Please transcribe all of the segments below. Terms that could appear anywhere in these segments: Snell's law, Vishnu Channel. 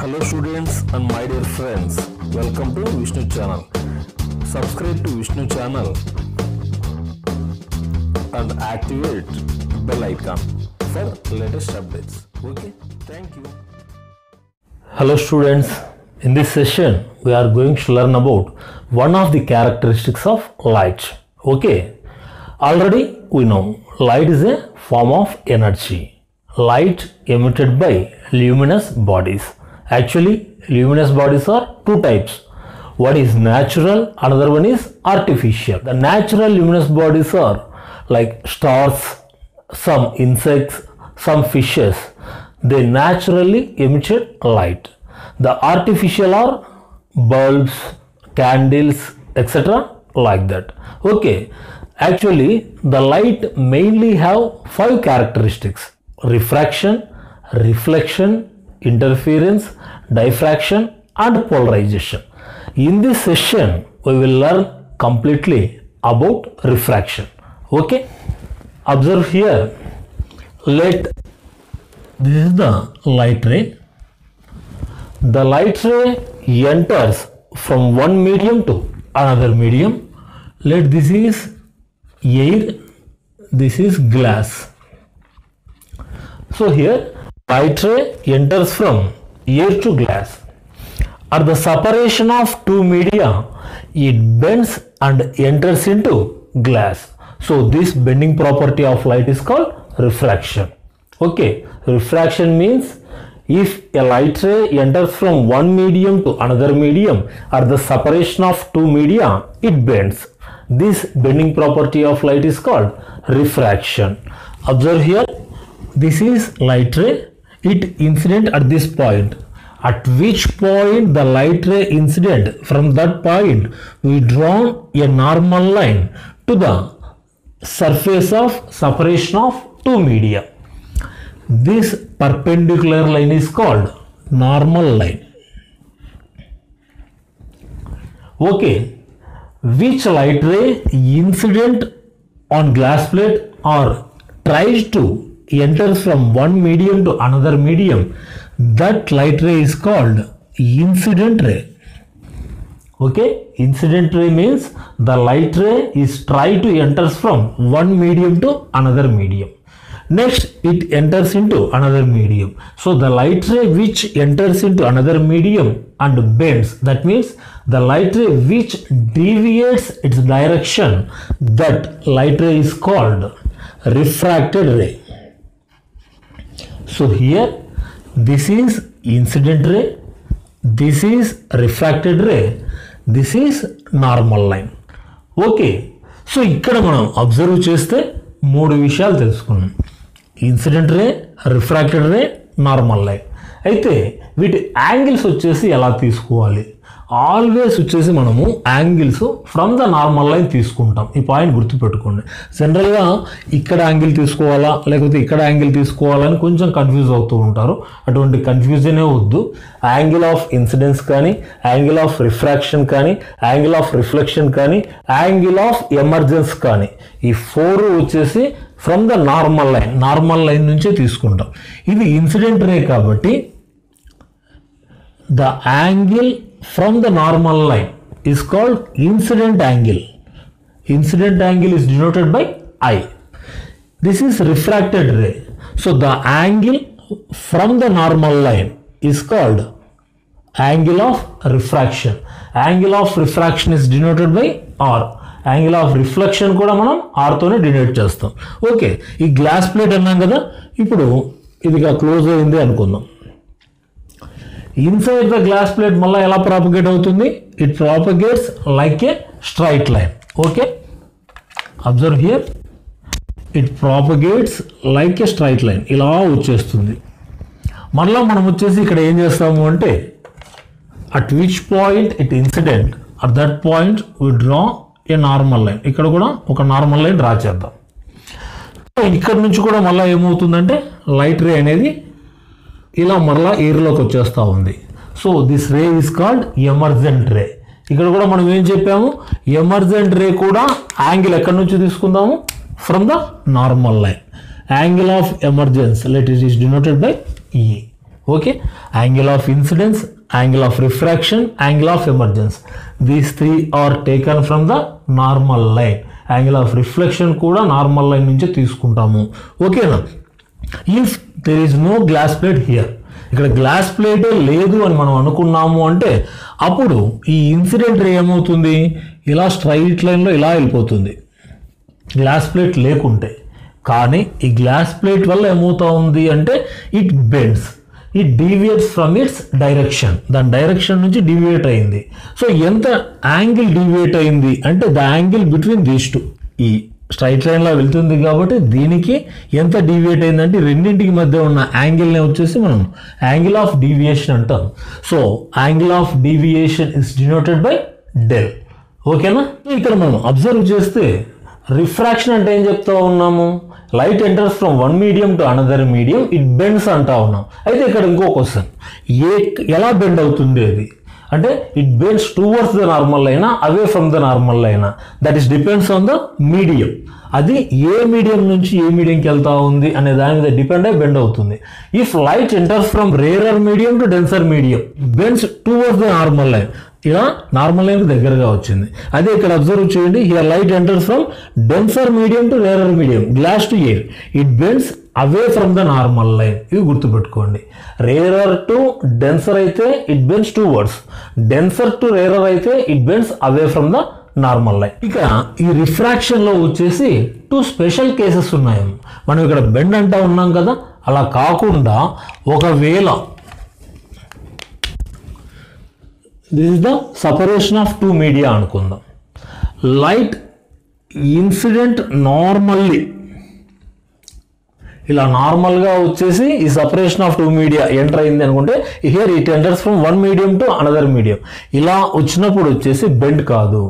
Hello students and my dear friends, welcome to Vishnu Channel. Subscribe to Vishnu Channel and activate bell icon for latest updates. Okay, thank you. Hello students, in this session we are going to learn about one of the characteristics of light. Okay, already we know light is a form of energy. Light emitted by luminous bodies. Actually, luminous bodies are two types. One is natural, another one is artificial. The natural luminous bodies are like stars, some insects, some fishes. They naturally emit light. The artificial are bulbs, candles, etc. like that. Okay. Actually, the light mainly have five characteristics: refraction, reflection, interference, diffraction and polarization. In this session, we will learn completely about refraction. Okay, observe here. This is the light ray. The light ray enters from one medium to another medium. This is air, this is glass. So here light ray enters from air to glass. At the separation of two media, it bends and enters into glass. So this bending property of light is called refraction. Okay, refraction means if a light ray enters from one medium to another medium, at the separation of two media, it bends. This bending property of light is called refraction. Observe here, this is light ray. It incident at this point. At which point the light ray incident, from that point we draw a normal line to the surface of separation of two media. This perpendicular line is called normal line. Okay. Which light ray incident on glass plate or tries to enter from one medium to another medium, that light ray is called incident ray. Okay, incident ray means the light ray is try to enter from one medium to another medium. Next, it enters into another medium. So the light ray which enters into another medium and bends, that means the light ray which deviates its direction, that light ray is called refracted ray. So here, this is incident ray, this is refracted ray, this is normal line. Okay, so ikkada manam observe chesthe moodu vishayalu telusukunnam. Incident ray, refracted ray, normal line. అయితే వీటి angles వచ్చేసి ఎలా తీసుకోవాలి? Always వచ్చేసి మనము angles from the normal line తీసుకుంటాం. ఈ point గుర్తుపెట్టుకోండి. జనరల్గా ఇక్కడ యాంగిల్ తీసుకోవాలా లేకపోతే ఇక్కడ యాంగిల్ తీసుకోవాలని కొంచెం కన్ఫ్యూజ్ అవుతూ ఉంటారు. అటువంటి కన్ఫ్యూజనే వద్దు. యాంగిల్ ఆఫ్ ఇన్సిడెన్స్ కానీ, యాంగిల్ ఆఫ్ రిఫ్రాక్షన్ కానీ, యాంగిల్ ఆఫ్ రిఫ్లెక్షన్ కానీ, యాంగిల్ ఆఫ్ ఎమర్జెన్స్ కానీ, ఈ ఫోర్ వచ్చేసి ఫ్రమ్ ద నార్మల్ లైన్ నుంచే తీసుకుంటాం. ఇది ఇన్సిడెంట్ రే కాబట్టి the angle from the normal line is called incident angle. Incident angle is denoted by I. This is refracted ray. So the angle from the normal line is called angle of refraction. Angle of refraction is denoted by R. Angle of reflection kuda manam R tone denote chestam. Okay, ee glass plate annam kada, ippudu idiga close ayindi anukundam. Inside the glass plate malla ela propagate avutundi? It propagates like a straight line. Okay, observe here, it propagates like a straight line. ఇలా వచ్చేస్తుంది. మళ్ళీ మనం వచ్చేసి ఇక్కడ ఏం చేస్తాము అంటే, at which point it incident, at that point we draw a normal line. ఇక్కడ కూడా ఒక నార్మల్ లైన్ డ్రా చేద్దాం. ఇక్కడ నుంచి కూడా మళ్ళీ ఏమవుతుందంటే లైట్ రే అనేది ఇలా మరలా ఎయిర్లోకి వచ్చేస్తూ ఉంది. So this ray is called emergent ray. ఇక్కడ కూడా మనం ఏం చెప్పాము, ఎమర్జెంట్ రే కూడా యాంగిల్ ఎక్కడి నుంచి తీసుకుందాము? From the normal line. Angle of emergence let it is denoted by ఈ. Okay, angle of incidence, angle of refraction, angle of emergence. These three are taken from the normal line. Angle of reflection kuda normal line nunchi teeskuntamu. Okay na, if there is no glass plate here, ikkada glass plate ledu ani manam anukunnamu ante appudu ee incident ray em avutundi, ila straight line lo ila elipothundi glass plate lekunte. Kaani ee glass plate valla em avuta undi ante it bends, it deviates from its direction. Then direction nunchi deviate ayindi. So enta angle deviate ayindi ante the angle between these two, ee straight line la veltundi kabatti deeniki enta deviate ayindi ante rendintiki madhya unna angle ne vachesi manam angle of deviation antam. So angle of deviation is denoted by del. Okay na, ikkada manam observe chesthe refraction ante em chepta unnamu, light enters from one medium to another medium, it bends anta unnam. Aithe ikkada inko question, ye ela bend avutundi adi ante it bends towards the normal line away from the normal line, that is depends on the medium. అది ఏ medium నుంచి ఏ మీడియంకి వెళ్తా ఉంది అనే దాని మీద depend అయి bend అవుతుంది. If light enters from rarer medium to denser medium, bends towards the normal line. ఇలా నార్మల్ లైన్ దగ్గరగా వచ్చింది. అదే ఇక్కడ అబ్జర్వ్ చేయండి, here light enters from denser medium to rarer medium, glass to air, it bends away from the normal line. ఇవి గుర్తుపెట్టుకోండి. Rarer to denser అయితే it bends towards, denser to rarer అయితే it bends away from the normal line. ఇక ఈ refraction లో వచ్చేసి two special cases ఉన్నాయి. మనం ఇక్కడ బెండ్ అంటా ఉన్నాం కదా, అలా కాకుండా ఒకవేళ this is the separation of two media అనుకుందాం. లైట్ ఇన్సిడెంట్ నార్మల్లీ ఇలా నార్మల్గా వచ్చేసి ఈ separation of two media enter అయింది అనుకుంటే, here it enters from one medium to another medium, ఇలా వచ్చినప్పుడు వచ్చేసి బెండ్ కాదు.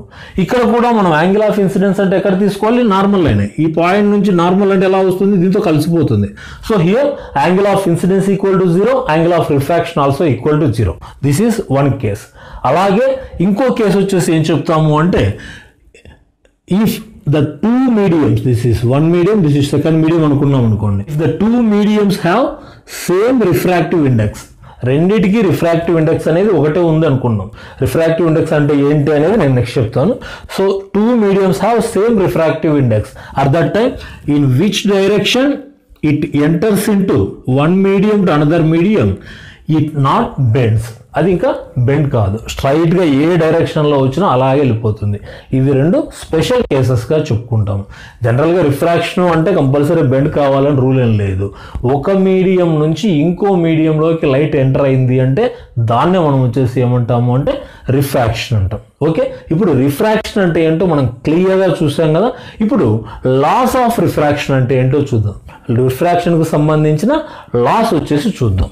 ఇక్కడ కూడా మనం యాంగిల్ ఆఫ్ ఇన్సిడెన్స్ అంటే ఎక్కడ తీసుకోవాలి, నార్మల్ లైన్. ఈ పాయింట్ నుంచి నార్మల్ అంటే ఎలా వస్తుంది, దీంతో కలిసిపోతుంది. So here angle of incidence equal to zero, angle of refraction also equal to zero. This is one case. అలాగే ఇంకో కేసు వచ్చేసి ఏం చెప్తాము అంటే, if the two mediums, this is one medium, this is second medium అనుకున్నాం అనుకోండి. If the two mediums have same refractive index, రెండిటికి refractive index అనేది ఒకటే ఉంది అనుకున్నాం. రిఫ్రాక్టివ్ ఇండెక్స్ అంటే ఏంటి అనేది నేను నెక్స్ట్ చెప్తాను. So two mediums have same refractive index, at that time in which direction it enters into one medium to another medium it not bends, అది ఇంకా బెండ్ కాదు, స్ట్రైట్గా ఏ డైరెక్షన్లో వచ్చినా అలాగే వెళ్ళిపోతుంది. ఇవి రెండు స్పెషల్ కేసెస్గా చెప్పుకుంటాము. జనరల్గా రిఫ్రాక్షన్ అంటే కంపల్సరీ బెండ్ కావాలని రూల్ ఏం లేదు. ఒక మీడియం నుంచి ఇంకో మీడియంలోకి లైట్ ఎంటర్ అయింది అంటే దాన్నే మనం వచ్చేసి ఏమంటాము అంటే రిఫ్రాక్షన్ అంటాం. ఓకే, ఇప్పుడు రిఫ్రాక్షన్ అంటే ఏంటో మనం క్లియర్గా చూసాం కదా. ఇప్పుడు లాస్ ఆఫ్ రిఫ్రాక్షన్ అంటే ఏంటో చూద్దాం. రిఫ్రాక్షన్కు సంబంధించిన లాస్ వచ్చేసి చూద్దాం.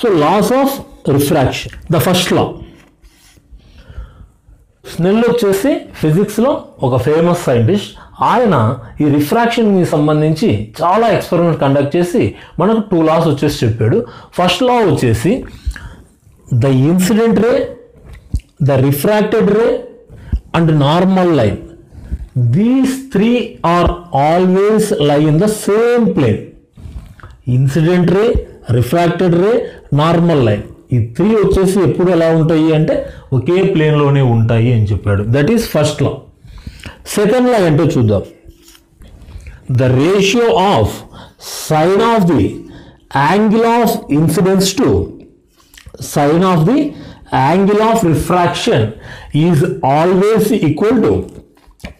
So loss of refraction, the first law. Snell వచ్చేసి ఫిజిక్స్లో ఒక ఫేమస్ సైంటిస్ట్. ఆయన ఈ రిఫ్రాక్షన్కి సంబంధించి చాలా ఎక్స్పెరిమెంట్ కండక్ట్ చేసి మనకు టూ లాస్ వచ్చేసి చెప్పాడు. ఫస్ట్ లా వచ్చేసి the incident ray, the refracted ray and normal line, these three are always lie in the same plane. Incident ray, refracted ray, normal line, ఈ త్రీ వచ్చేసి ఎప్పుడు ఎలా ఉంటాయి అంటే ఒకే ప్లేన్లోనే ఉంటాయి అని చెప్పాడు. That is first law. Second law ఏంటో చూద్దాం. The ratio of sine of the angle of incidence to sine of the angle of refraction is always equal to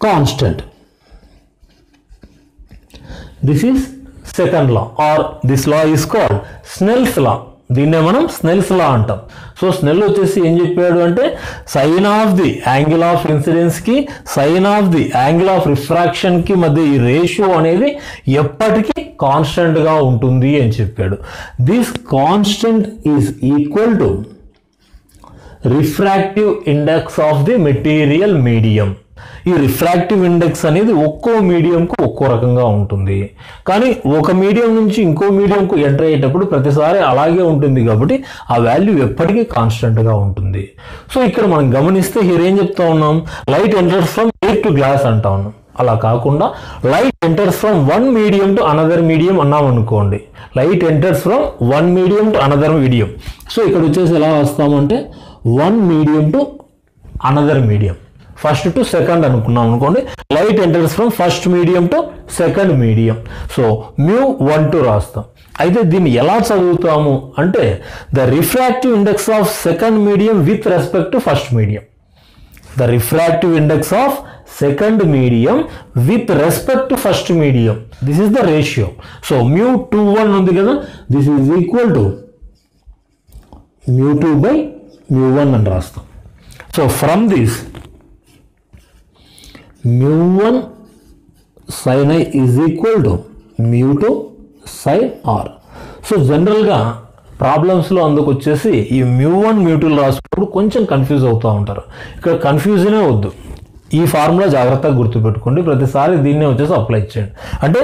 constant. This is second law, or this law is called Snell's law. దీన్నే మనం Snell's law అంటాం. So Snell వచ్చేసి ఏం చెప్పాడు అంటే, sine of the angle of ఇన్సిడెన్స్కి sine of the angle of రిఫ్రాక్షన్కి మధ్య ఈ రేషియో అనేది ఎప్పటికీ కాన్స్టెంట్గా ఉంటుంది అని చెప్పాడు. This constant is equal to refractive index of the material medium. ఈ రిఫ్రాక్టివ్ ఇండెక్స్ అనేది ఒక్కో మీడియంకు ఒక్కో రకంగా ఉంటుంది. కానీ ఒక మీడియం నుంచి ఇంకో మీడియంకు ఎంటర్ అయ్యేటప్పుడు ప్రతిసారి అలాగే ఉంటుంది కాబట్టి ఆ వాల్యూ ఎప్పటికీ కాన్స్టెంట్గా ఉంటుంది. సో ఇక్కడ మనం గమనిస్తే హియర్ ఏం చెప్తా ఉన్నాం, light enters from air to glass అంటా ఉన్నాం. అలా కాకుండా light enters from one medium to another medium అన్నాం అనుకోండి, light enters from one medium to another medium. So ఇక్కడ వచ్చేసి ఎలా వస్తామంటే one medium to another medium, first to second అనుకున్నాం అనుకోండి, light enters from first medium to second medium. So μ12 రాస్తాం. అయితే దీన్ని ఎలా చదువుతాము అంటే the refractive index of second medium with respect to first medium, the refractive index of second medium with respect to first medium, this is the ratio. So μ21 ఉంది కదా, this is equal to μ2/μ1 అని రాస్తాం. So from this μ1 sin I is equal to μ2 sin r. So జనరల్గా ప్రాబ్లమ్స్లో అందుకు వచ్చేసి ఈ μ1 μ2 రాసినప్పుడు కొంచెం కన్ఫ్యూజ్ అవుతూ ఉంటారు. ఇక్కడ కన్ఫ్యూజనే వద్దు, ఈ ఫార్ములా జాగ్రత్తగా గుర్తుపెట్టుకోండి, ప్రతిసారి దీన్నే వచ్చేసి అప్లై చేయండి. అంటే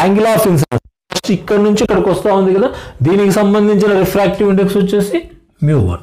యాంగిల్ ఆఫ్ ఇన్సిడెన్స్ ఫస్ట్ ఇక్కడ నుంచి ఇక్కడికి వస్తూ ఉంది కదా, దీనికి సంబంధించిన రిఫ్రాక్టివ్ ఇండెక్స్ వచ్చేసి μ1.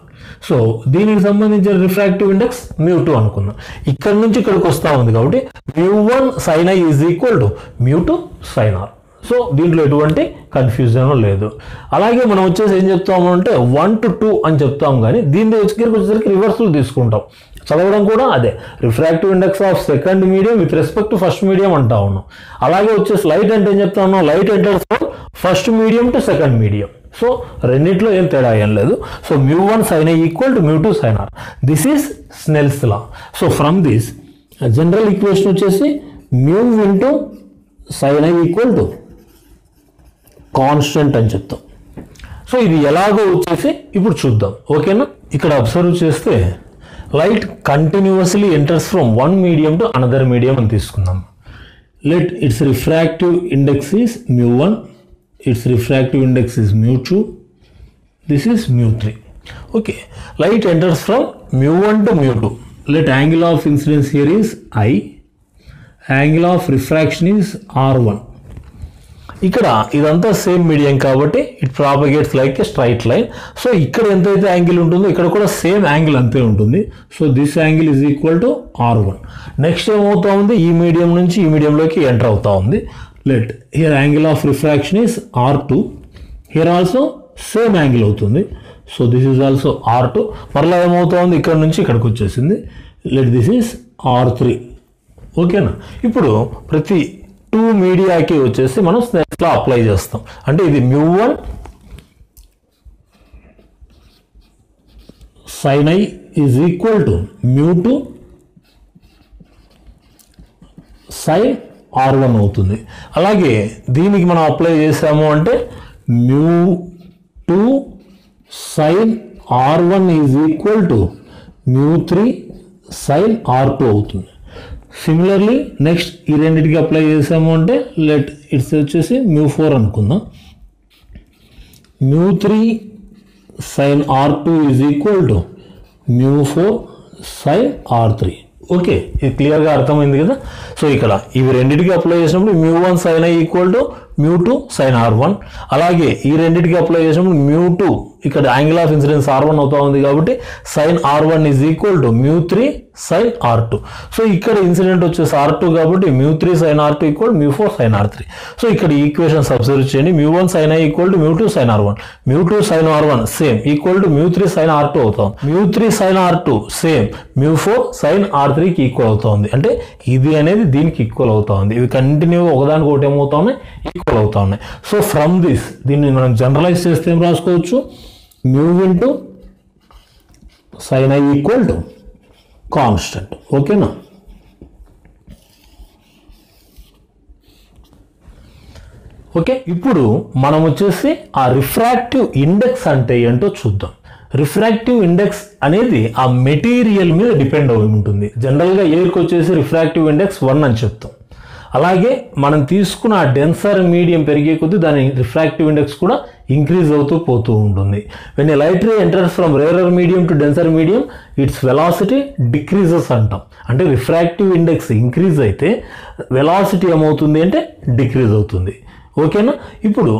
సో దీనికి సంబంధించిన రిఫ్రాక్టివ్ ఇండెక్స్ μ2 అనుకుందాం. ఇక్కడ నుంచి ఇక్కడికి వస్తూ ఉంది కాబట్టి μ1 sin I is equal to μ2 sin r. So దీంట్లో ఎటువంటి కన్ఫ్యూజన్ లేదు. అలాగే మనం వచ్చేసి ఏం చెప్తాము అంటే 1 to 2 అని చెప్తాం, కానీ దీని దగ్గరికి వచ్చేసరికి రివర్సల్ తీసుకుంటాం. చదవడం కూడా అదే, refractive index of second medium with respect to first medium అంటా ఉన్నాం. అలాగే వచ్చేసి లైట్ అంటే ఏం చెప్తా ఉన్నాం, light enters from first medium to second medium. So రెండింటిలో ఏం తేడా ఏం లేదు. So μ1 sin I equal to μ2 sin r. This is Snell's law. So from this general equation వచ్చేసి μ sin I equal to constant అని చెప్తాం. సో ఇది ఎలాగో వచ్చేసి ఇప్పుడు చూద్దాం, ఓకేనా. ఇక్కడ అబ్జర్వ్ చేస్తే light continuously enters from one medium to another medium అని తీసుకుందాం. Let its refractive index is μ1, its refractive index is μ2, this is μ3. Okay, light enters from μ1 to μ2. Let angle of incidence here is I, angle of refraction is R1. ఇక్కడ ఇదంతా same medium కాబట్టి it propagates like a straight line. So ఇక్కడ ఎంతైతే angle ఉంటుందో ఇక్కడ కూడా same angle అంతే ఉంటుంది. So this angle is equal to R1. Next ఏమవుతా ఉంది, ఈ మీడియం నుంచి ఈ మీడియంలోకి ఎంటర్ అవుతా ఉంది. Let here angle of refraction is R2. Here also same angle అవుతుంది. So this is also R2. మరలా ఏమవుతా ఉంది, ఇక్కడ నుంచి ఇక్కడికి వచ్చేసింది. Let this is R3. ఓకేనా. ఇప్పుడు ప్రతి 2 మీడియాకి వచ్చేసి మనం స్నెల్స్ లా అప్లై చేస్తాం. అంటే ఇది μ1 sin I is equal to μ2 sin R1 అవుతుంది. అలాగే దీనికి మనం అప్లై చేసాము అంటే μ2 sin R1 is equal to μ3 sin R2 అవుతుంది. సిమిలర్లీ నెక్స్ట్ ఈ రెండింటికి అప్లై చేసాము అంటే లెట్ ఇట్స్ వచ్చేసి μ4 అనుకుందాం. μ3 sin R2 is equal to μ4 sin R3. Okay, ఇది క్లియర్గా అర్థమైంది కదా. సో ఇక్కడ ఇవి రెండింటికి అప్లై చేసినప్పుడు μ1 sin I equal to μ2 sin R1. అలాగే ఈ రెండింటికి అప్లై చేసినప్పుడు μ2 ఇక్కడ యాంగిల్ ఆఫ్ ఇన్సిడెన్స్ R1 అవుతా ఉంది కాబట్టి sin R1 is equal to μ3 sin R2. So ఇక్కడ ఇన్సిడెంట్ వచ్చేసి R2 కాబట్టి μ3 sin R2 equal μ4 sin R3. So ఇక్కడ ఈక్వేషన్ సబ్స్టిట్యూట్ చేయండి. μ1 sin I equal to μ2 sin R1, μ2 sin R1 same equal to μ3 sin R2 అవుతాం, μ3 sin R2 same μ4 sin R3కి equal అవుతుంది. అంటే ఇది అనేది దీనికి ఈక్వల్ అవుతా ఉంది. ఇవి కంటిన్యూ ఒకదానికి ఒకటి ఏమవుతా ఉన్నాయి, ఈక్వల్ అవుతా ఉన్నాయి. సో ఫ్రమ్ దిస్ దీన్ని మనం జనరలైజ్ చేస్తే ఏం రాసుకోవచ్చు, μ sin I equal to constant. ఓకేనా. ఓకే, ఇప్పుడు మనం వచ్చేసి ఆ రిఫ్రాక్టివ్ ఇండెక్స్ అంటే ఏంటో చూద్దాం. రిఫ్రాక్టివ్ ఇండెక్స్ అనేది ఆ మెటీరియల్ మీద డిపెండ్ అయి ఉంటుంది. జనరల్గా ఎయిర్కి వచ్చేసి రిఫ్రాక్టివ్ ఇండెక్స్ 1 అని చెప్తాం. అలాగే మనం తీసుకున్న డెన్సర్ మీడియం పెరిగే కొద్దీ దాని రిఫ్రాక్టివ్ ఇండెక్స్ కూడా ఇంక్రీజ్ అవుతూ పోతూ ఉంటుంది. When a light ray enters from rarer medium to denser medium its velocity decreases అంటాం. అంటే రిఫ్రాక్టివ్ ఇండెక్స్ ఇంక్రీజ్ అయితే వెలాసిటీ ఏమవుతుంది అంటే డిక్రీజ్ అవుతుంది. ఓకేనా? ఇప్పుడు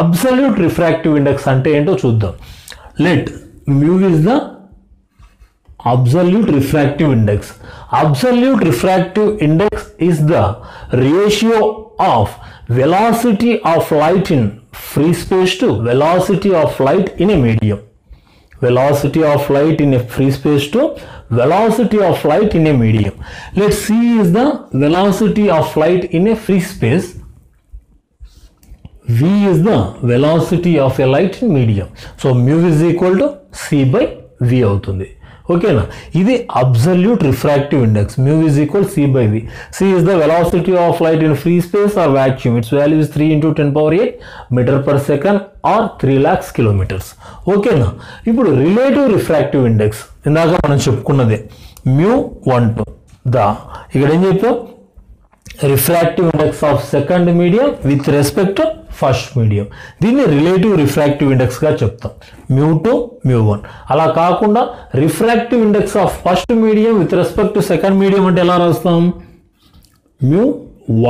అబ్సల్యూట్ రిఫ్రాక్టివ్ ఇండెక్స్ అంటే ఏంటో చూద్దాం. Let mu is the absolute refractive index. Absolute refractive index is the ratio of velocity of light in free space to velocity of light in a medium. Velocity of light in a free space to velocity of light in a medium. Let c is the velocity of light in a free space. V is the velocity of a light in medium. So mu is equal to c by v అవుతుంది. ఓకేనా? ఇది absolute refractive index. mu is equal c by v. c is the velocity of light in free space or vacuum. Its value is 3 × 10⁸ meter per second or 3 lakhs kilometers. ఓకేనా? ఇప్పుడు relative refractive index ఇందాక మనం చెప్పుకున్నదే mu 1 2. ఇక్కడ ఏం చెప్పాం? Refractive index of second medium with respect to first medium. దీన్ని relative refractive ఇండెక్స్గా చెప్తాం. mu 2 mu 1. అలా కాకుండా refractive index of first medium with respect to second medium అంటే ఎలా రాస్తాం? mu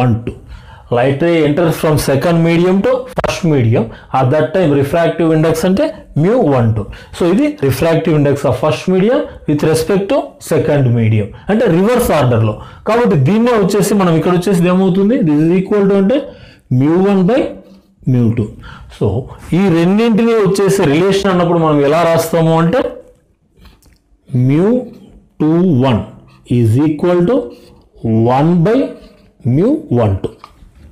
1 2. Light ray enters from second medium to first medium at that time refractive index అంటే mu 1 2. So ఇది refractive index of first medium with respect to second medium అంటే reverse ఆర్డర్లో. కాబట్టి దీన్నే వచ్చేసి మనం ఇక్కడ వచ్చేసి ఏమవుతుంది? దిస్ ఈజ్ ఈక్వల్ టు అంటే mu 1 బై mu 2. సో ఈ రెండింటిని వచ్చేసి రిలేషన్ అన్నప్పుడు మనం ఎలా రాస్తాము అంటే mu 2 1 is equal to 1 by mu 1 2.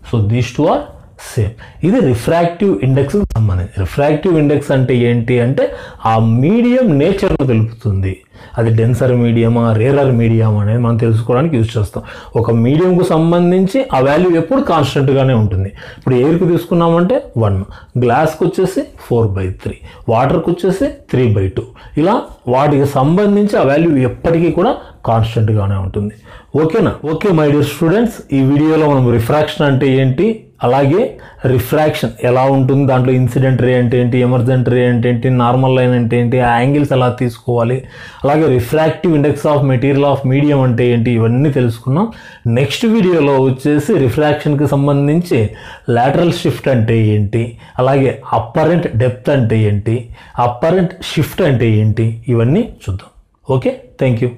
So these two are same. ఇది రిఫ్రాక్టివ్ ఇండెక్స్ సంబంధించి. రిఫ్రాక్టివ్ ఇండెక్స్ అంటే ఏంటి అంటే ఆ మీడియం నేచర్ను తెలుపుతుంది. అది డెన్సర్ మీడియమా రేరర్ మీడియం అనేది మనం తెలుసుకోవడానికి యూజ్ చేస్తాం. ఒక మీడియంకు సంబంధించి ఆ వాల్యూ ఎప్పుడు కాన్స్టెంట్గానే ఉంటుంది. ఇప్పుడు ఎయిర్కి తీసుకున్నామంటే 1, గ్లాస్కి వచ్చేసి 4/3, వాటర్కి వచ్చేసి 3/2. ఇలా వాటికి సంబంధించి ఆ వాల్యూ ఎప్పటికీ కూడా కాన్స్టెంట్గానే ఉంటుంది. ఓకేనా? ఓకే మై డియర్ స్టూడెంట్స్, ఈ వీడియోలో మనం రిఫ్రాక్షన్ అంటే ఏంటి, అలాగే రిఫ్రాక్షన్ ఎలా ఉంటుంది, దాంట్లో ఇన్సిడెంట్ రే అంటే ఏంటి, ఎమర్జెంట్ రే అంటే ఏంటి, నార్మల్ లైన్ అంటే ఏంటి, యాంగిల్స్ ఎలా తీసుకోవాలి, అలాగే refractive index of material of medium అంటే ఏంటి, ఇవన్నీ తెలుసుకున్నాం. నెక్స్ట్ వీడియోలో వచ్చేసి రిఫ్రాక్షన్కి సంబంధించి లాటరల్ షిఫ్ట్ అంటే ఏంటి, అలాగే అప్పరెంట్ డెప్త్ అంటే ఏంటి, అప్పరెంట్ షిఫ్ట్ అంటే ఏంటి, ఇవన్నీ చూద్దాం. Okay, thank you.